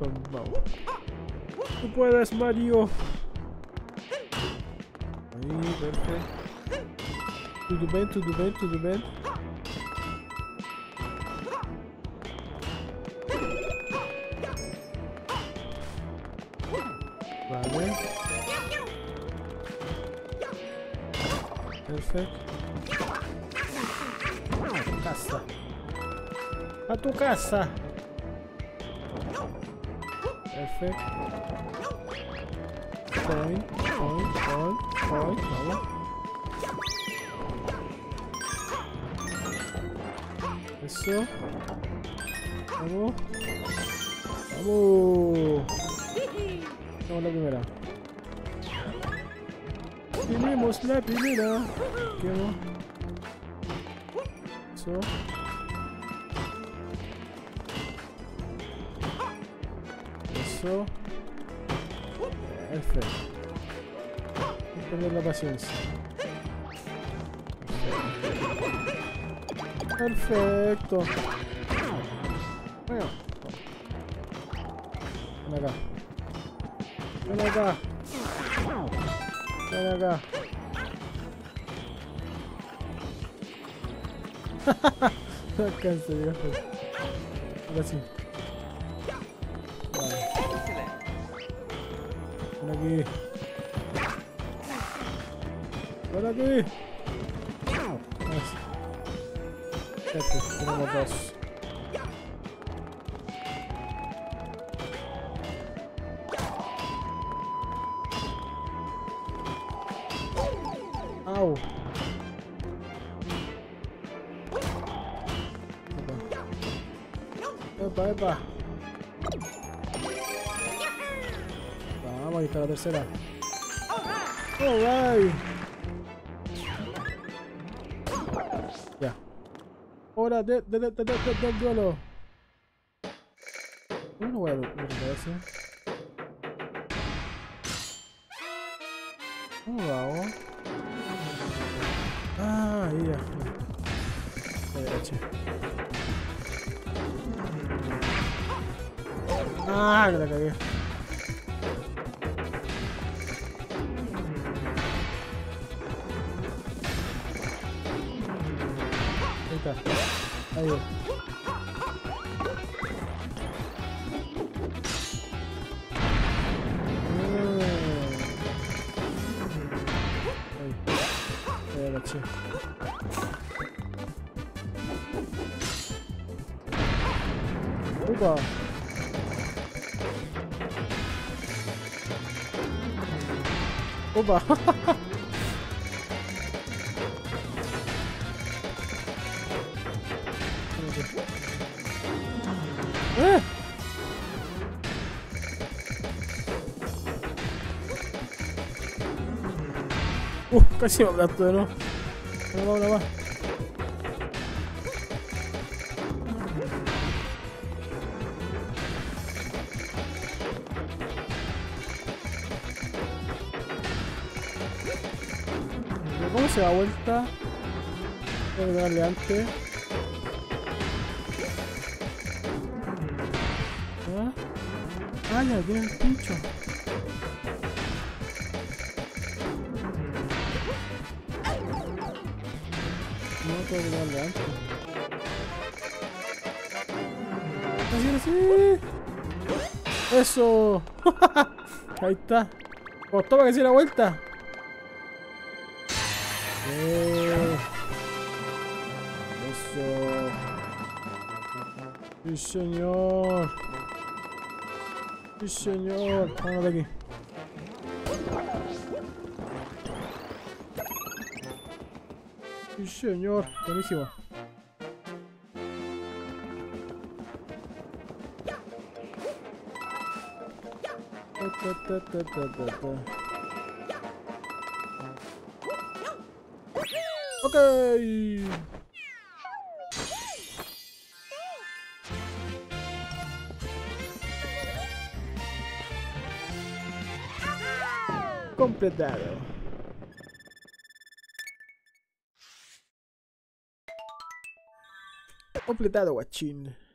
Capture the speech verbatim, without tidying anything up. Vamos. Tú puedes, Mario. Ahí, perfecto. Tudo bem, tudo bem, tudo bem. Vale. Perfecto. Ah, caça. A tu caça. Perfecto. Põe, põe, põe, põe, vamos. Eso. Vamos. Vamos. Vamos la primera. Tenemos la primera. ¿Qué no? Eso. Eso. Perfecto. Voy a perder la paciencia. Perfecto. Bueno. Ven acá. Ven acá. Ven acá. No alcanza, Dios. Ahora sí. Por aquí. Por aquí. Perfecto, tenemos dos. Au. Epa, epa. Vamos, ahí está la tercera. Alright. Ya. Hora de de de de de del duelo. No lo voy a recuperar así. ¿Cómo lo hago? Ah, ahí ya. A la derecha. Ah, que la cagué. Ahí va. Ahí va, che. Opa. Opa. ¡Eh! Uh, casi me aplasto de nuevo. No, no, no, no. ¿Cómo se da vuelta? Voy a darle antes. Vaya, tiene el pincho. No puedo darle antes. Así, así. Eso. Ahí está. Costó para que se la vuelta. Eso. Sí, señor. Sí, señor, vamos de aquí. Sí, señor, buenísimo. Ta, ta, ta, ta, ta, ta. Ok. Completado. Completado, guachín.